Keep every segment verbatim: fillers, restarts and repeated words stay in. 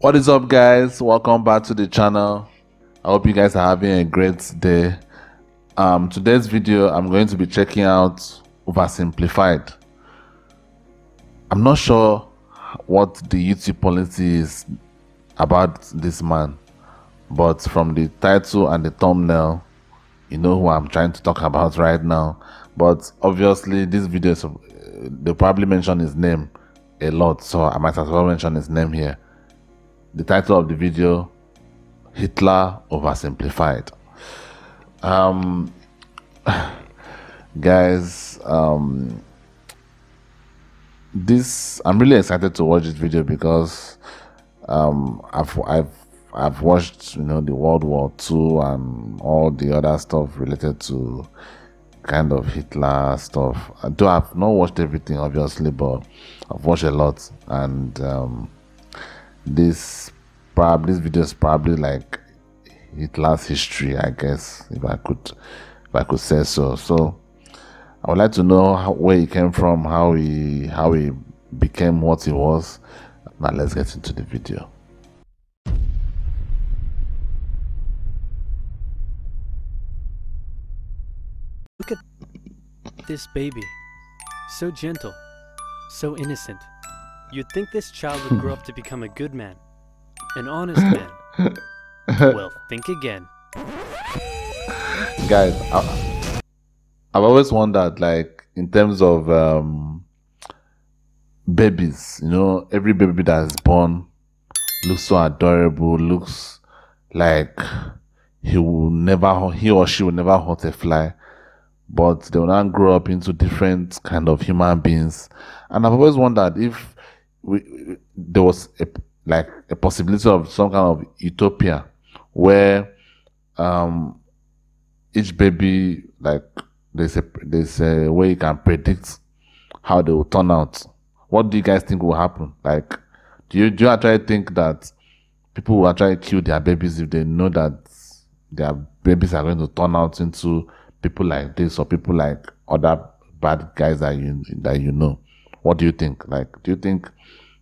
What is up, guys? Welcome back to the channel. I hope you guys are having a great day. Um today's video, I'm going to be checking out Oversimplified. I'm not sure what the YouTube policy is about this man, but from the title and the thumbnail, you know who I'm trying to talk about right now. But obviously this video, they probably mention his name a lot, so I might as well mention his name here. The title of the video, Hitler Oversimplified. Um, guys, um, this I'm really excited to watch this video because um, I've I've I've watched, you know, the World War Two and all the other stuff related to kind of Hitler stuff. Though I've not watched everything, obviously, but I've watched a lot. And um, this probably this video is probably like Hitler's history, I guess, if I could if I could say so. So I would like to know how, where he came from, how he how he became what he was. Now let's get into the video. Look at this baby, so gentle, so innocent. You'd think this child would grow up to become a good man, an honest man. Well, think again. Guys, I, I've always wondered, like, in terms of um, babies, you know, every baby that is born looks so adorable, looks like he will never, he or she will never hurt a fly. But they will now grow up into different kind of human beings. And I've always wondered if we, there was a, like a possibility of some kind of utopia where um, each baby, like there's a, there's a way you can predict how they will turn out. What do you guys think will happen? Like, do you, do you actually think that people will actually kill their babies if they know that their babies are going to turn out into people like this or people like other bad guys that you that you know? What do you think? Like, do you think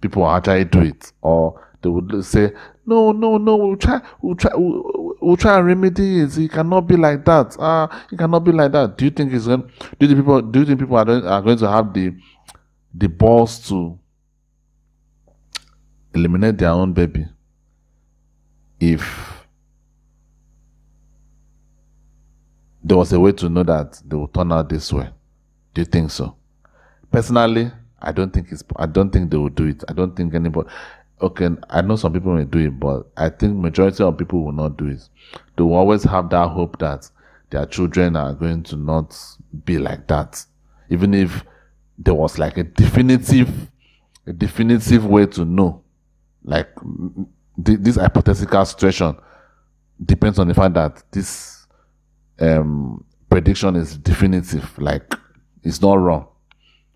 people will actually do it, or they would say, no, no, no, we'll try, we'll try, we'll, we'll try and remedy it. It cannot be like that. Ah, it cannot be like that. Do you think it's going? Do the people? Do you think people are are going to have the the balls to eliminate their own baby if there was a way to know that they will turn out this way? Do you think so? Personally, I don't think it's. I don't think they will do it. I don't think anybody. Okay, I know some people may do it, but I think majority of people will not do it. They will always have that hope that their children are going to not be like that, even if there was like a definitive, a definitive way to know. Like this hypothetical situation depends on the fact that this Um, prediction is definitive, like it's not wrong,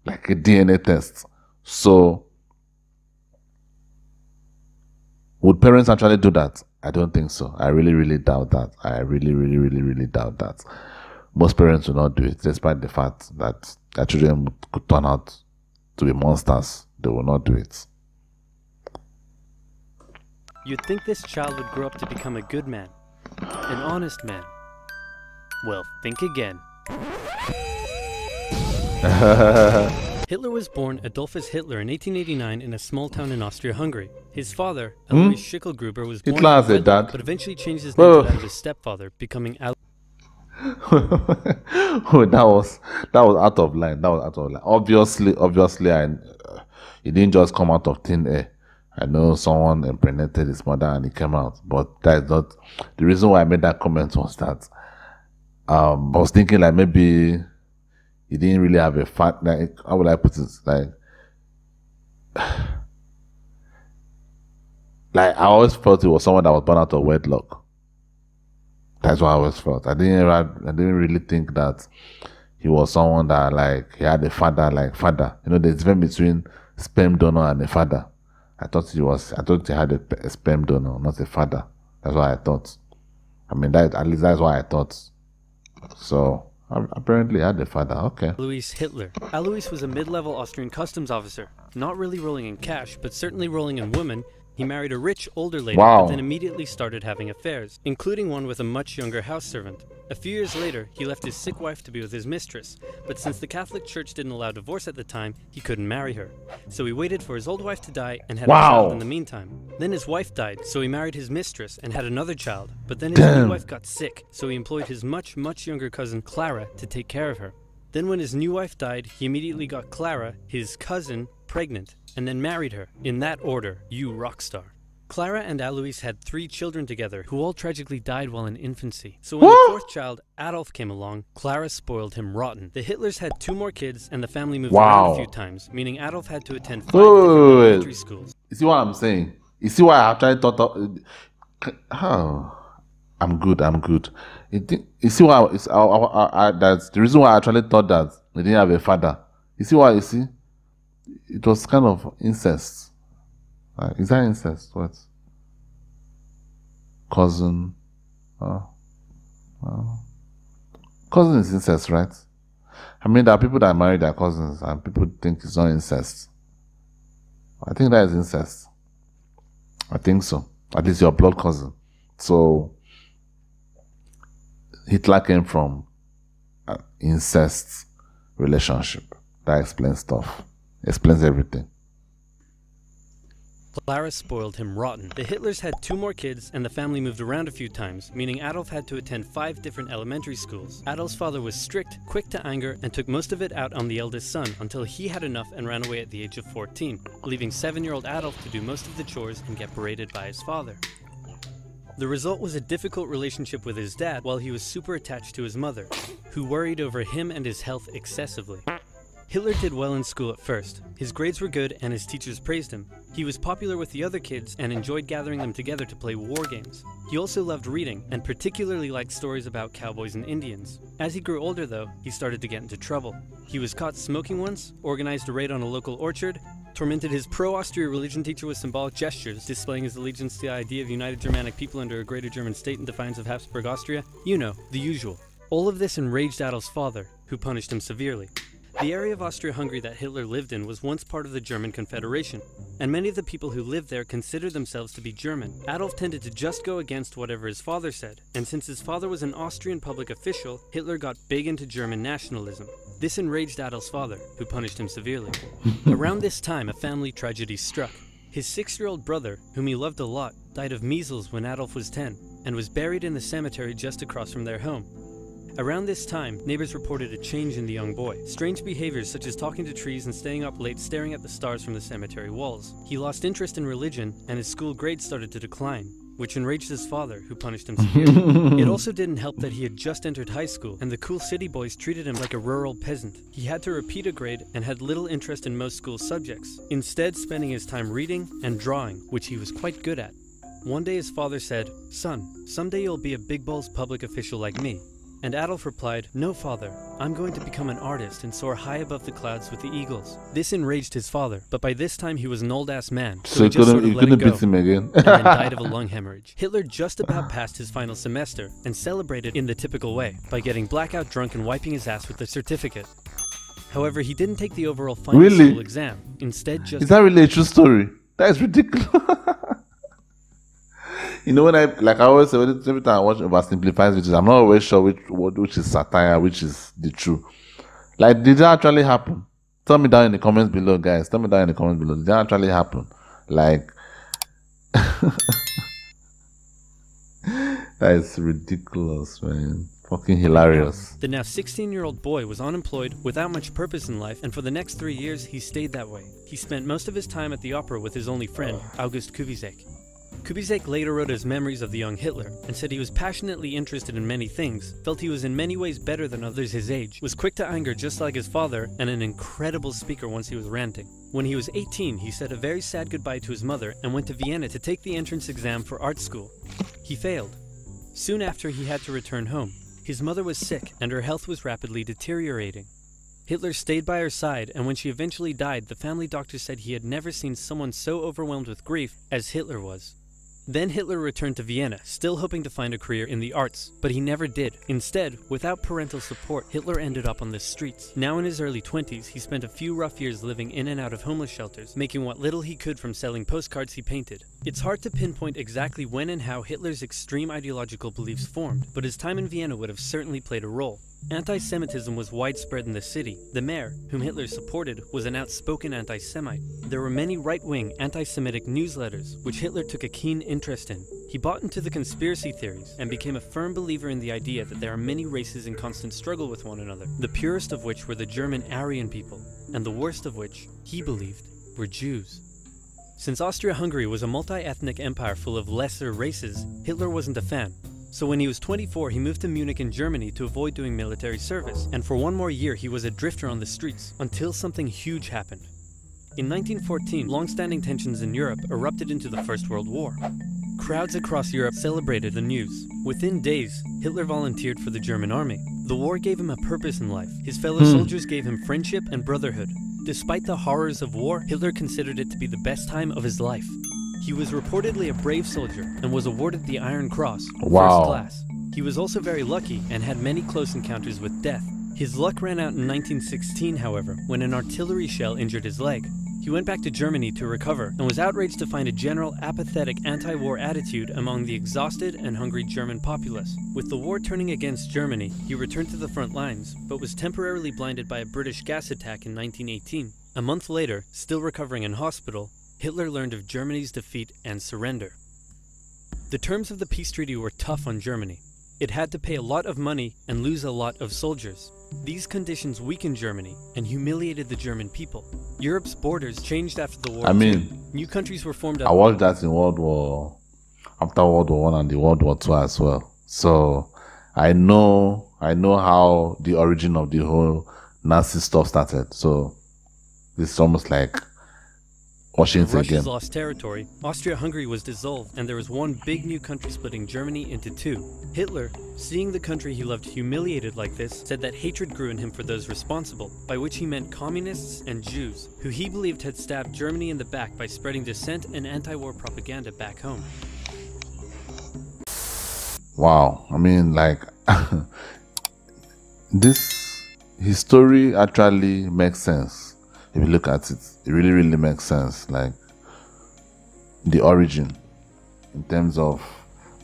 like a D N A test. So would parents actually do that? I don't think so. I really, really doubt that. I really, really, really, really doubt that. Most parents will not do it, despite the fact that their children could turn out to be monsters. They will not do it. You'd think this child would grow up to become a good man, an honest man. Well, think again. Hitler was born Adolphus Hitler in eighteen eighty-nine in a small town in Austria-Hungary. His father, Alois hmm? Schickelgruber, was born Hitler, Hitler dad. but eventually changed his name oh. to that of his stepfather, becoming Alois. oh, that was that was out of line. That was out of line. Obviously, obviously, I uh, it didn't just come out of thin air. I know someone impregnated his mother and he came out, but that is not the reason why I made that comment. Was that. Um, I was thinking like maybe he didn't really have a fat, like, how would I put it, like, like I always felt it was someone that was born out of wedlock. That's what I always felt. I didn't, I didn't really think that he was someone that, like, he had a father, like father. You know, there's a difference between sperm donor and a father. I thought he was, I thought he had a, a sperm donor, not a father. That's what I thought. I mean, that at least that's what I thought. So, apparently I had a father, okay. Alois Hitler. Alois was a mid-level Austrian customs officer, not really rolling in cash, but certainly rolling in women, He married a rich, older lady, wow. but then immediately started having affairs, including one with a much younger house servant. A few years later, he left his sick wife to be with his mistress, but since the Catholic Church didn't allow divorce at the time, he couldn't marry her. So he waited for his old wife to die and had wow. a child in the meantime. Then his wife died, so he married his mistress and had another child, but then his Damn. new wife got sick, so he employed his much, much younger cousin Clara to take care of her. Then when his new wife died, he immediately got Clara, his cousin, pregnant, and then married her. In that order, you rock star. Clara and Alois had three children together, who all tragically died while in infancy. So when the fourth child, Adolf, came along, Clara spoiled him rotten. The Hitlers had two more kids, and the family moved wow. around a few times, meaning Adolf had to attend five elementary schools. You see what I'm saying? You see why I tried to thought of... Oh, I'm good, I'm good. You, you see why... It's, I, I, I, I, that's the reason why I actually thought that they didn't have a father. You see why, you see? It was kind of incest. Uh, is that incest? What? Cousin. Uh, uh, cousin is incest, right? I mean, there are people that marry their cousins and people think it's not incest. I think that is incest. I think so. At least your blood cousin. So, Hitler came from an incest relationship. That explains stuff. Explains everything. Clara spoiled him rotten. The Hitlers had two more kids, and the family moved around a few times, meaning Adolf had to attend five different elementary schools. Adolf's father was strict, quick to anger, and took most of it out on the eldest son, until he had enough and ran away at the age of fourteen, leaving seven-year-old Adolf to do most of the chores and get berated by his father. The result was a difficult relationship with his dad, while he was super attached to his mother, who worried over him and his health excessively. Hitler did well in school at first. His grades were good and his teachers praised him. He was popular with the other kids and enjoyed gathering them together to play war games. He also loved reading and particularly liked stories about cowboys and Indians. As he grew older though, he started to get into trouble. He was caught smoking once, organized a raid on a local orchard, tormented his pro-Austria religion teacher with symbolic gestures, displaying his allegiance to the idea of united Germanic people under a greater German state in defiance of Habsburg Austria. You know, the usual. All of this enraged Adolf's father, who punished him severely. The area of Austria-Hungary that Hitler lived in was once part of the German Confederation, and many of the people who lived there considered themselves to be German. Adolf tended to just go against whatever his father said, and since his father was an Austrian public official, Hitler got big into German nationalism. This enraged Adolf's father, who punished him severely. Around this time, a family tragedy struck. His six-year-old brother, whom he loved a lot, died of measles when Adolf was ten, and was buried in the cemetery just across from their home. Around this time, neighbors reported a change in the young boy. Strange behaviors such as talking to trees and staying up late staring at the stars from the cemetery walls. He lost interest in religion, and his school grades started to decline, which enraged his father, who punished him severely. It also didn't help that he had just entered high school, and the cool city boys treated him like a rural peasant. He had to repeat a grade and had little interest in most school subjects, instead spending his time reading and drawing, which he was quite good at. One day his father said, "Son, someday you'll be a big balls public official like me." And Adolf replied, "No, father, I'm going to become an artist and soar high above the clouds with the eagles." This enraged his father, but by this time he was an old-ass man, so, so he just sort of let it go, beat him again. And then died of a lung hemorrhage. Hitler just about passed his final semester and celebrated in the typical way by getting blackout drunk and wiping his ass with a certificate. However, he didn't take the overall final really? school exam. Instead, just is that really a true story? That is ridiculous. You know, when I, like I always say, every time I watch Oversimplified videos, I'm not always sure which which is satire, which is the truth. Like, did that actually happen? Tell me down in the comments below, guys. Tell me down in the comments below. Did that actually happen? Like, that is ridiculous, man. Fucking hilarious. The now sixteen-year-old boy was unemployed, without much purpose in life, and for the next three years, he stayed that way. He spent most of his time at the opera with his only friend, August Kubizek. Kubizek later wrote his memories of the young Hitler, and said he was passionately interested in many things, felt he was in many ways better than others his age, was quick to anger just like his father, and an incredible speaker once he was ranting. When he was eighteen, he said a very sad goodbye to his mother and went to Vienna to take the entrance exam for art school. He failed. Soon after, he had to return home. His mother was sick, and her health was rapidly deteriorating. Hitler stayed by her side, and when she eventually died, the family doctor said he had never seen someone so overwhelmed with grief as Hitler was. Then Hitler returned to Vienna, still hoping to find a career in the arts, but he never did. Instead, without parental support, Hitler ended up on the streets. Now in his early twenties, he spent a few rough years living in and out of homeless shelters, making what little he could from selling postcards he painted. It's hard to pinpoint exactly when and how Hitler's extreme ideological beliefs formed, but his time in Vienna would have certainly played a role. Anti-Semitism was widespread in the city. The mayor, whom Hitler supported, was an outspoken anti-Semite. There were many right-wing, anti-Semitic newsletters, which Hitler took a keen interest in. He bought into the conspiracy theories and became a firm believer in the idea that there are many races in constant struggle with one another, the purest of which were the German Aryan people, and the worst of which, he believed, were Jews. Since Austria-Hungary was a multi-ethnic empire full of lesser races, Hitler wasn't a fan. So when he was twenty-four, he moved to Munich in Germany to avoid doing military service, and for one more year he was a drifter on the streets, until something huge happened. In nineteen fourteen, long-standing tensions in Europe erupted into the First World War. Crowds across Europe celebrated the news. Within days, Hitler volunteered for the German army. The war gave him a purpose in life. His fellow mm. soldiers gave him friendship and brotherhood. Despite the horrors of war, Hitler considered it to be the best time of his life. He was reportedly a brave soldier and was awarded the Iron Cross, wow. first class. He was also very lucky and had many close encounters with death. His luck ran out in nineteen sixteen, however, when an artillery shell injured his leg. He went back to Germany to recover and was outraged to find a general apathetic anti-war attitude among the exhausted and hungry German populace. With the war turning against Germany, he returned to the front lines, but was temporarily blinded by a British gas attack in nineteen eighteen. A month later, still recovering in hospital, Hitler learned of Germany's defeat and surrender. The terms of the peace treaty were tough on Germany. It had to pay a lot of money and lose a lot of soldiers. These conditions weakened Germany and humiliated the German people. Europe's borders changed after the war. I mean, too. New countries were formed. I watched that in World War, after World War One and the World War Two as well. So I know, I know how the origin of the whole Nazi stuff started. So it's almost like Washington Russia's again. lost territory, Austria-Hungary was dissolved, and there was one big new country splitting Germany into two. Hitler, seeing the country he loved humiliated like this, said that hatred grew in him for those responsible, by which he meant communists and Jews, who he believed had stabbed Germany in the back by spreading dissent and anti-war propaganda back home. Wow, I mean, like, this history actually makes sense. If you look at it, it really, really makes sense, like the origin in terms of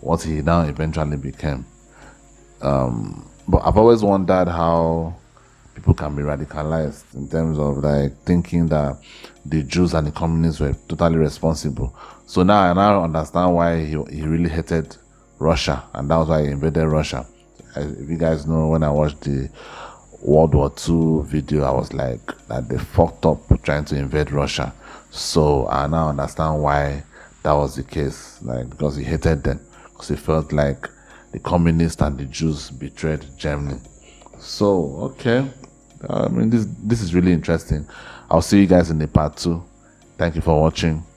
what he now eventually became. Um, but I've always wondered how people can be radicalized in terms of like thinking that the Jews and the communists were totally responsible. So now I now understand why he, he really hated Russia, and that was why he invaded Russia. If you guys know, when I watched the World War Two video, I was like that they fucked up trying to invade Russia. So I now understand why that was the case, like because he hated them, because he felt like the communists and the Jews betrayed Germany. So okay, I mean this this is really interesting. I'll see you guys in the part two. Thank you for watching.